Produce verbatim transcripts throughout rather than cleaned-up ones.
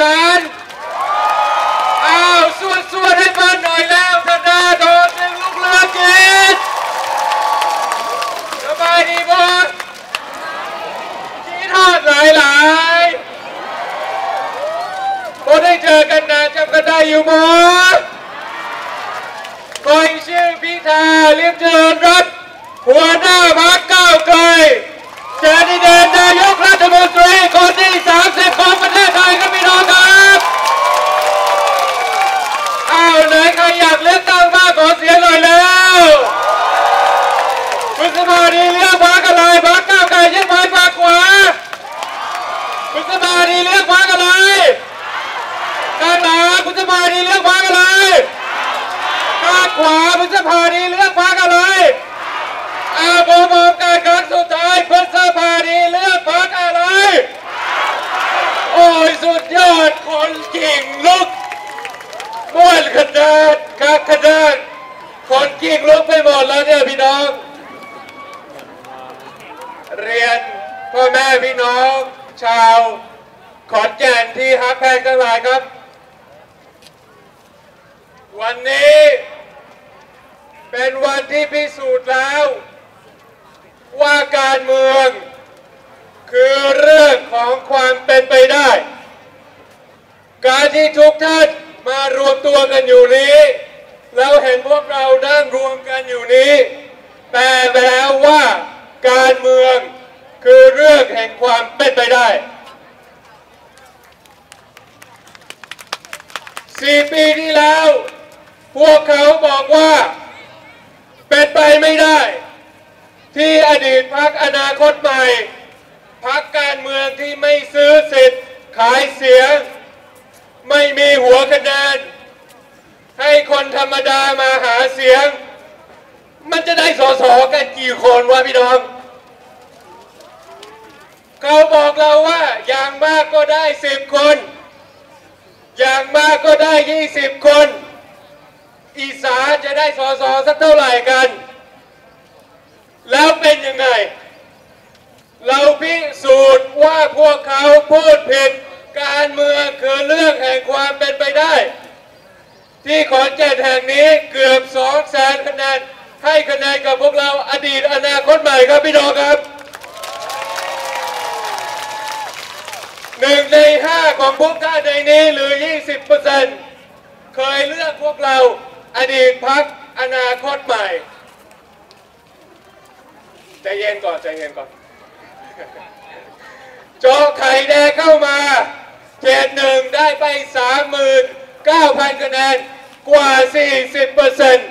สารอ้าวสวดสวดให้ฟังหน่อยแล้วธนาธรจึงลุกเลิกกิจสบายดีบอสชี้ทอดหลายหลายบอสได้เจอกันนานจำกันได้อยู่บอสคอยชื่อพิธาเลี้ยงเจริญรัตน์หัวหน้าพรรคก้าวไกลแคนดิเดตนายกรัฐมนตรีคนที่สามสิบของประเทศไทยครับพี่น้องครับอ้าวไหนใครอยากเลือกตั้งบ้างขอเสียงหน่อยแล้วคุณสภาดีเลือกพรรคอะไรพรรคก้าวไกลยึดพรรคพรรคขวาคุณสภาดีเลือกพรรคอะไรด้านหน้าคุณสภาดีเลือกพรรคอะไรด้านขวาคุณสภาดีเลือกพรรคอะไรอาโบมองการครั้งสุดท้ายพฤษภาดีเลือกพรรคอะไรโอ้ยสุดยอดคนเก่งลุกม้วนขนาดกักขนาดคนเก่งลุกไปหมดแล้วเนี่ยพี่น้องเรียนพ่อแม่พี่น้องชาวขอนแก่นที่ฮักแพงทั้งหลายครับวันนี้เป็นวันที่พิสูจน์แล้วว่าการเมืองคือเรื่องของความเป็นไปได้การที่ทุกท่านมารวมตัวกันอยู่นี้แล้วเห็นพวกเรานั่งรวมกันอยู่นี้แปลไปแล้วว่าการเมืองคือเรื่องแห่งความเป็นไปได้สี่ปีที่แล้วพวกเขาบอกว่าเป็นไปไม่ได้ที่อดีตพรรคอนาคตใหม่พรรคการเมืองที่ไม่ซื้อสิทธิ์ขายเสียงไม่มีหัวคะแนนให้คนธรรมดามาหาเสียงมันจะได้ส.ส.กันกี่คนวะพี่น้องเขาบอกเราว่าอย่างมากก็ได้สิบคนอย่างมากก็ได้ยี่สิบคนอีสานจะได้ส.ส.สักเท่าไหร่กันแล้วเป็นยังไงเราพิสูจน์ว่าพวกเขาพูดผิดการเมืองคือเรื่องแห่งความเป็นไปได้ที่ขอนแก่นแห่งนี้เกือบสองแสนคะแนนให้คะแนนกับพวกเราอดีตอนาคตใหม่ครับพี่น้องครับหนึ่งในห้าของพวกท่านในนี้หรือ ยี่สิบเปอร์เซ็นต์ เคยเลือกพวกเราอดีตพรรคอนาคตใหม่ใจเย็นก่อนใจเย็นก่อนโจไข่แดงเข้ามาเขตหนึ่งได้ไป สามหมื่นเก้าพัน คะแนนกว่า สี่สิบเปอร์เซ็นต์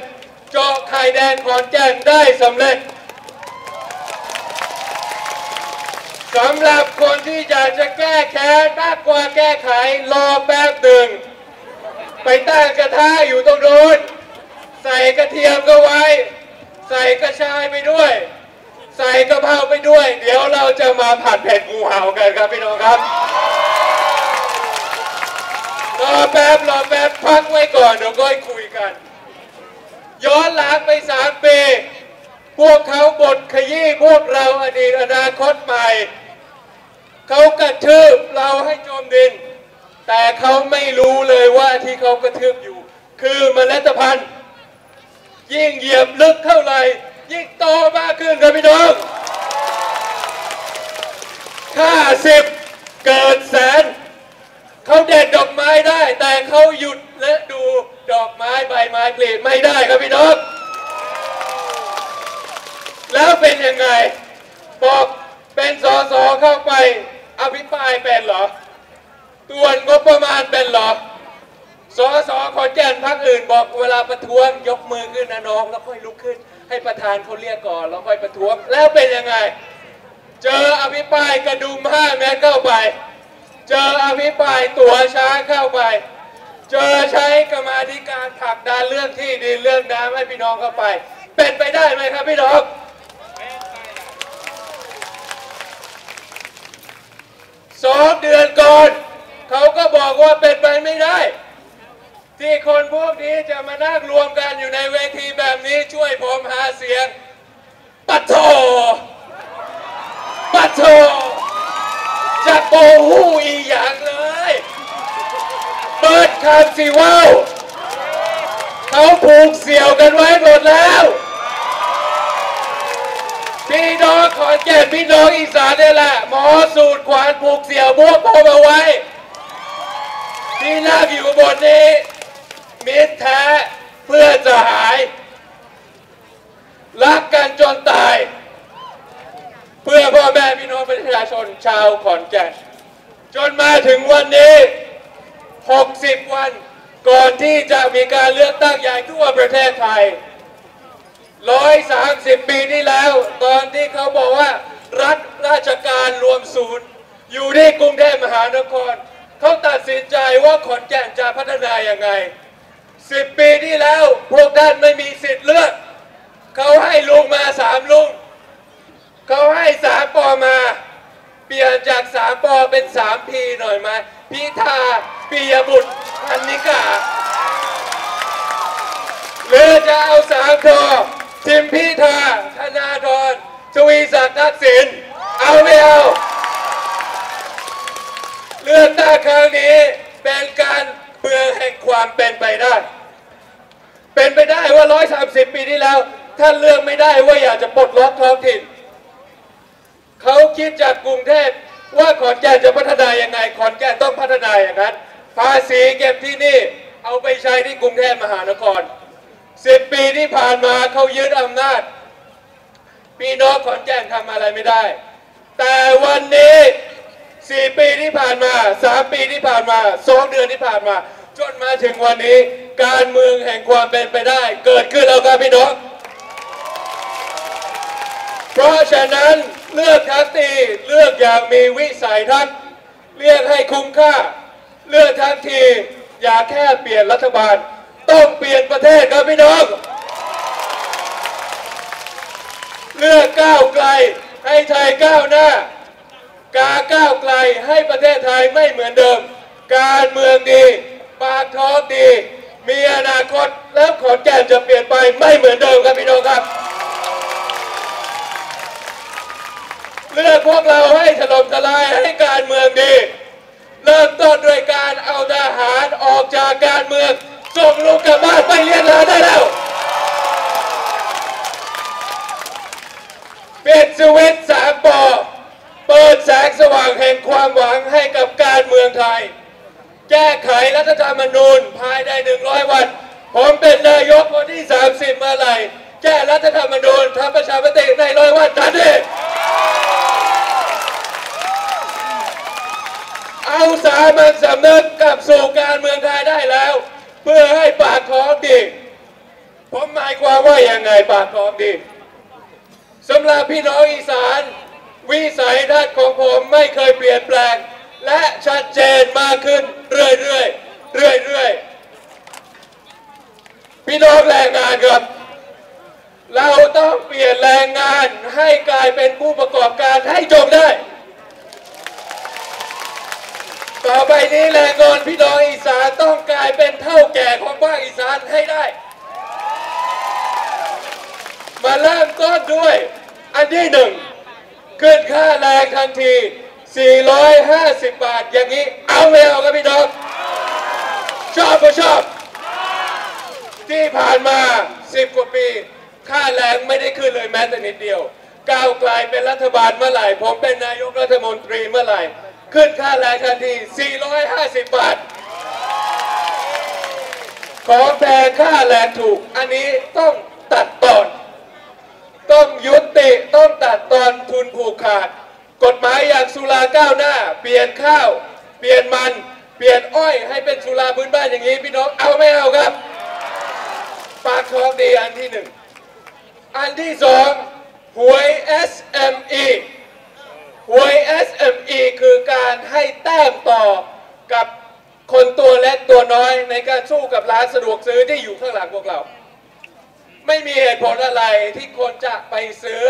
โจไข่แดงขอนแก่นได้สำเร็จสำหรับคนที่อยากจะแก้แค้นมากกว่าแก้ไขรอแป๊บหนึ่งไปตั้งกระทะอยู่ตรงนู้นใส่กระเทียมก็ไว้ใส่กระชายไปด้วยใส่กระเพราไปด้วยเดี๋ยวเราจะมาผัดเผ็ดงูเห่ากันครับพี่น้องครับรอแป๊บรอแป๊บพักไว้ก่อนเดี๋ยวก็คุยกันย้อนหลังไปสามปีพวกเขาบดขยี้พวกเราอดีตอนาคตใหม่เขากระทืบเราให้จมดินแต่เขาไม่รู้เลยว่าที่เขากระทืบอยู่คือเมล็ดพันธุ์ยิ่งเหยียบลึกเท่าไหร่ยิ่งโตมากขึ้นครับพี่น้องห้าสิบเกิดแสนเขาเด็ดดอกไม้ได้แต่เขาหยุดและดูดอกไม้ใบไม้เปลี่ยนไม่ได้ครับพี่น้องแล้วเป็นยังไงบอกเป็นส.ส.เข้าไปอภิปรายเป็นเหรอตรวจงบประมาณเป็นเหรอส.ส.ขอนแก่นพรรคอื่นบอกเวลาประท้วงยกมือขึ้นนะน้องแล้วค่อยลุกขึ้นให้ประธานเขาเรียกก่อนแล้วค่อยประท้วงแล้วเป็นยังไงเจออภิปรายกระดุมห้าเมตรเข้าไปเจออภิปรายตัวช้างเข้าไปเจอใช้กรรมาธิการผลักดันเรื่องที่ดินเรื่องน้ำให้พี่น้องเข้าไปเป็นไปได้ไหมครับพี่น้องสองเดือนก่อนเขาก็บอกว่าเป็นไปไม่ได้ที่คนพวกนี้จะมานั่งรวมกันอยู่ในเวทีแบบนี้ช่วยผมหาเสียงปัดโถปัดโถจะโบหูอีหยังเลย คำสีว่าวเขาผูกเสี่ยวกันไว้หมดแล้วพี่น้องขอนแก่นพี่น้องอีสานนี่แหละหมอสูตรขวานผูกเสี่ยวบวกผมเอาไว้ที่หน้าอยู่บนนี้มิตรแท้เพื่อนสหายรักกันจนตายเพื่อพ่อแม่พี่น้องประชาชนชาวขอนแก่นจนมาถึงวันนี้หกสิบวันก่อนที่จะมีการเลือกตั้งใหญ่ทั่วประเทศไทยหนึ่งร้อยสามสิบปีที่แล้วตอนที่เขาบอกว่ารัฐราชการรวมศูนย์อยู่ที่กรุงเทพมหานครเขาตัดสินใจว่าขอนแก่นจะพัฒนาอย่างไรสิบปีที่แล้วพวกท่านไม่มีสิทธิ์เลือกเขาให้ลุงมาสามลุงเขาให้สามปอมาเปลี่ยนจากสามปอเป็นสามพีหน่อยไหมพิธาปิยบุตรพันนิกาหรือจะเอาสามทอทิมพิธาธนาธรชวีศักดิ์ทักษิณเอาไม่เอาเลือกตั้งครั้งนี้เป็นการเมืองแห่งความเป็นไปได้เป็นไปได้ว่าหนึ่งร้อยสามสิบปีที่แล้วท่านเลือกไม่ได้ว่าอยากจะปลดล็อกท้องถิ่นเขาคิดจากกรุงเทพว่าขอนแก่นจะพัฒนาอย่างไรขอนแก่นต้องพัฒนาอย่างนั้นภาษีเก็บที่นี่เอาไปใช้ที่กรุงเทพมหานครสิบปีที่ผ่านมาเขายึดอำนาจพี่น้องขอนแก่นทำอะไรไม่ได้แต่วันนี้สี่ปีที่ผ่านมาสามปีที่ผ่านมาสองเดือนที่ผ่านมาจนมาถึงวันนี้การเมืองแห่งความเป็นไปได้เกิดขึ้นแล้วครับพี่น้องเพราะฉะนั้นเลือกทักทีเลือกอย่างมีวิสัยทัศน์เลือกให้คุ้มค่าเลือกทักทีอย่าแค่เปลี่ยนรัฐบาลต้องเปลี่ยนประเทศครับพี่น้องเลือกก้าวไกลให้ไทยก้าวหน้ากาก้าวไกลให้ประเทศไทยไม่เหมือนเดิมการเมืองดีปากท้องดีมีอนาคตแล้วขอนแก่นจะเปลี่ยนไปไม่เหมือนเดิมครับพี่น้องครับเลือกพวกเราให้ถล่มทลายให้การเมืองดีเริ่มต้นด้วยการเอาทหารออกจากการเมืองส่งลูกกลับบ้านไปเรียนหาได้แล้วปิดสวิตช์สามปอเปิดแสงสว่างแห่งความหวังให้กับการเมืองไทยแก้ไขรัฐธรรมนูญภายในหนึ่งร้อยวันผมเป็นนายกคนที่สามสิบเมื่อไหร่แก้รัฐธรรมนูญทำประชามติในหนึ่งร้อยวันทันทีเอาสามัญสำนึกกลับสู่การเมืองไทยได้แล้วเพื่อให้ปากท้องดีผมหมายความว่าอย่างไงปากท้องดีสำหรับพี่น้องอีสานวิสัยทัศน์ของผมไม่เคยเปลี่ยนแปลงและชัดเจนมากขึ้นเรื่อยๆเรื่อยๆพี่น้องแรงงานครับเราต้องเปลี่ยนแรงงานให้กลายเป็นผู้ประกอบการให้จงได้ต่อไปนี้แรงงานพี่น้องอีสานต้องกลายเป็นเท่าแก่ของภาคอีสานให้ได้มาเริ่มต้นด้วยอันที่หนึ่งขึ้นค่าแรงทันทีสี่ร้อยห้าสิบบาทอย่างนี้เอาไม่เอาครับพี่น้องชอบก็ชอบที่ผ่านมาสิบกว่าปีค่าแรงไม่ได้ขึ้นเลยแม้แต่นิดเดียวก้าวไกลเป็นรัฐบาลเมื่อไหร่ผมเป็นนายกรัฐมนตรีเมื่อไหร่ขึ้นค่าแรงทันทีสี่ร้อยห้าสิบบาทขอแปรค่าแรงถูกอันนี้ต้องตัดตอนต้องยุติต้องตัดตอนทุนผูกขาดกฎหมายอย่างสุราก้าวหน้าเปลี่ยนข้าวเปลี่ยนมันเปลี่ยนอ้อยให้เป็นสุราพื้นบ้านอย่างนี้พี่น้องเอาไม่เอาครับปากท้องดีอันที่หนึ่งอันที่สองหวย เอส เอ็ม อี หวย เอส เอ็ม อี คือการให้แต้มต่อกับคนตัวเล็กตัวน้อยในการสู้กับร้านสะดวกซื้อที่อยู่ข้างหลังพวกเราไม่มีเหตุผลอะไรที่คนจะไปซื้อ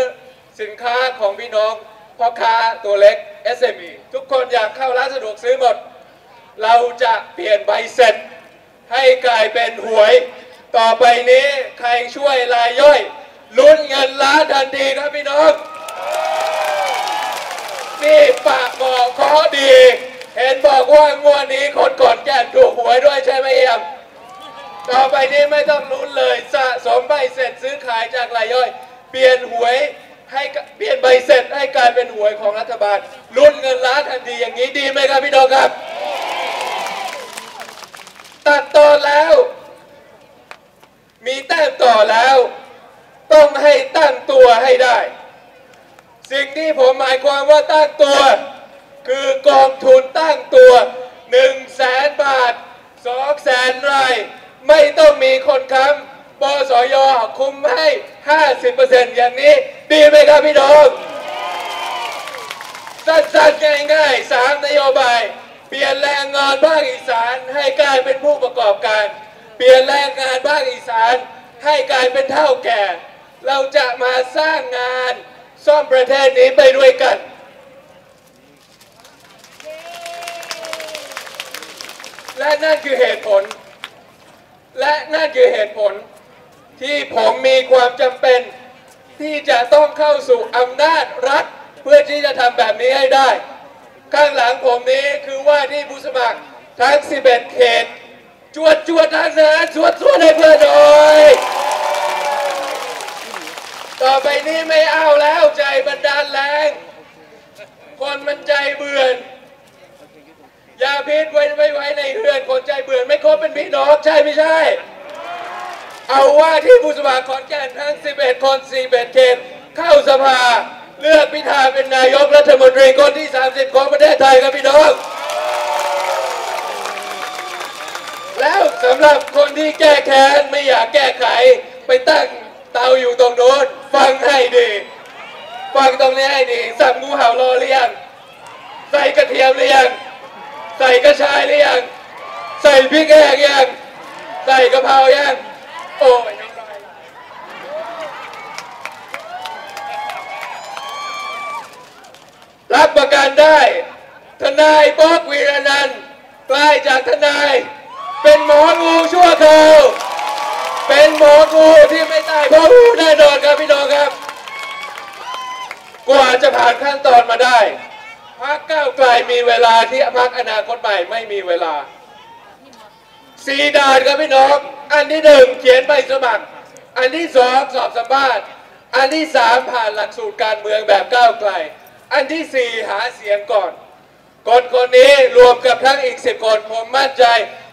สินค้าของพี่น้องพ่อค้าตัวเล็ก เอส เอ็ม อี ทุกคนอยากเข้าร้านสะดวกซื้อหมดเราจะเปลี่ยนใบเสร็จให้กลายเป็นหวยต่อไปนี้ใครช่วยรายย่อยลุ้นเงินล้านทันทีครับพี่น้องนี่ปากบอกขอดีเห็น นบอกว่างวดนี้คนกดแก่นถูกหวยด้วยใช่ไหมเอี่ยมต่อไปนี้ไม่ต้องลุ้นเลยสะสมใบเสร็จซื้อขายจากรายย่อยเปลี่ยนหวยให้เปลี่ยนใบเสร็จให้กลายเป็นหวยของรัฐบาลลุ้นเงินล้านทันทีอย่างนี้ดีไหมครับพี่น้องครับตัดต่อแล้วมีแต้มต่อแล้วต้องให้ตั้งตัวให้ได้สิ่งที่ผมหมายความว่าตั้งตัวคือกองทุนตั้งตัวหนึ่งแสนบาทสองแสนรายไม่ต้องมีคนค้ำปสย.คุมให้ ห้าสิบเปอร์เซ็นต์ อย่างนี้ดีไหมครับพี่น้องสั้นๆง่ายๆสามนโยบายเปลี่ยนแรงงานภาคอีสานให้กลายเป็นผู้ประกอบการเปลี่ยนแรงงานภาคอีสานให้กลายเป็นเท่าแก่เราจะมาสร้างงานซ่อมประเทศนี้ไปด้วยกันและนั่นคือเหตุผลและนั่นคือเหตุผลที่ผมมีความจำเป็นที่จะต้องเข้าสู่อำนาจรัฐเพื่อที่จะทำแบบนี้ให้ได้ข้างหลังผมนี้คือว่าที่ผู้สมัครทั้งสิบเอ็ดเขตจวดจวดทั้งนั้นจวดจวดให้เพื่อนหน่อยต่อไปนี้ไม่เอาแล้วใจบันดาลแรงคนมันใจเบื่อยาพิษไว้ไว้ไว้ในเรือนคนใจเบื่อไม่คบเป็นพี่น้องใช่ไม่ใช่เอาว่าที่ผู้สมัครขอนแก่นทั้งสิบเอ็ดคนสิบเอ็ดเขตเข้าสภาเลือกพิธาเป็นนายกรัฐมนตรีคนที่สามสิบของประเทศไทยครับพี่น้องแล้วสำหรับคนที่แก้แค้นไม่อยากแก้ไขไปตั้งเตาอยู่ตรงโน้นฟังให้ดีฟังตรงนี้ให้ดีสับงูเห่ารอหรือยังใส่กระเทียมหรือยังใส่กระชายหรือยังใส่พริกแห้งยังใส่กระเพรายังโอ้ยรับประกันได้ทนายป๊อกวีรนันท์กลายจากทนายเป็นหมองูชั่วคราวเป็นหมองูที่ไม่ตายเพราะงูแน่นอนครับพี่น้องครับกว่าจะผ่านขั้นตอนมาได้พรรคก้าวไกลมีเวลาที่พรรคอนาคตใหม่ไม่มีเวลาสี่ด่านครับพี่น้องอันที่หนึ่งเขียนใบสมัครอันที่สองสอบสัมภาษณ์อันที่สามผ่านหลักสูตรการเมืองแบบก้าวไกลอันที่สี่หาเสียงก่อนคนคนนี้รวมกับทั้งอีกสิบคนผมมั่นใจ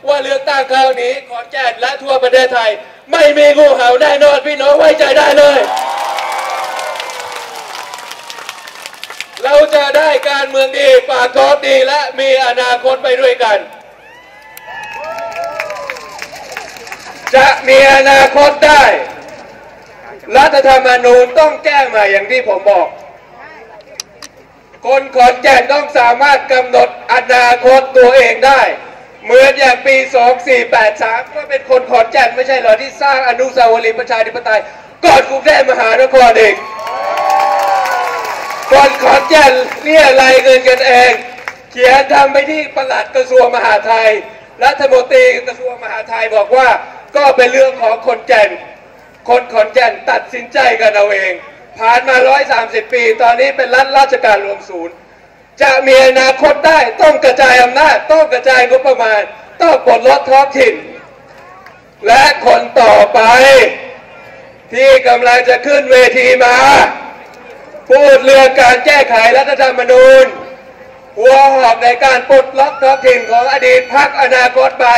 ว่าเลือกตั้งคราวนี้ขอนแก่นและทั่วประเทศไทยไม่มีงูเห่าแน่นอนพี่น้องไว้ใจได้เลยเราจะได้การเมืองดีปากท้องดีและมีอนาคตไปด้วยกันจะมีอนาคตได้รัฐธรรมนูญต้องแก้ใหม่อย่างที่ผมบอกคนขอนแก่นต้องสามารถกำหนดอนาคตตัวเองได้เหมือนอย่างปีสองสี่แปดสามก็เป็นคนขอนแก่นไม่ใช่เหรอที่สร้างอนุสาวรีย์ประชาธิปไตยก่อนกรุงเทพมหานครเองคนขอนแก่นเรียรายเงินกันเองเขียนทำไปที่ปลัดกระทรวงมหาดไทยรัฐมนตรีกระทรวงมหาดไทยบอกว่าก็เป็นเรื่องของคนแก่นคนขอนแก่นตัดสินใจกันเอาเองผ่านมาหนึ่งร้อยสามสิบปีตอนนี้เป็นรัฐราชการรวมศูนย์จะมีอนาคตได้ต้องกระจายอำนาจต้องกระจายงบประมาณต้องปลดล็อกท้องถิ่นและคนต่อไปที่กำลังจะขึ้นเวทีมาพูดเรื่องการแก้ไขรัฐธรรมนูญหัวหอกในการปลดล็อกท้องถิ่นของอดีตพรรคอนาคตใหม่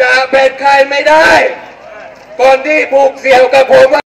จะเป็นใครไม่ได้คนที่ผูกเสี่ยวกับผม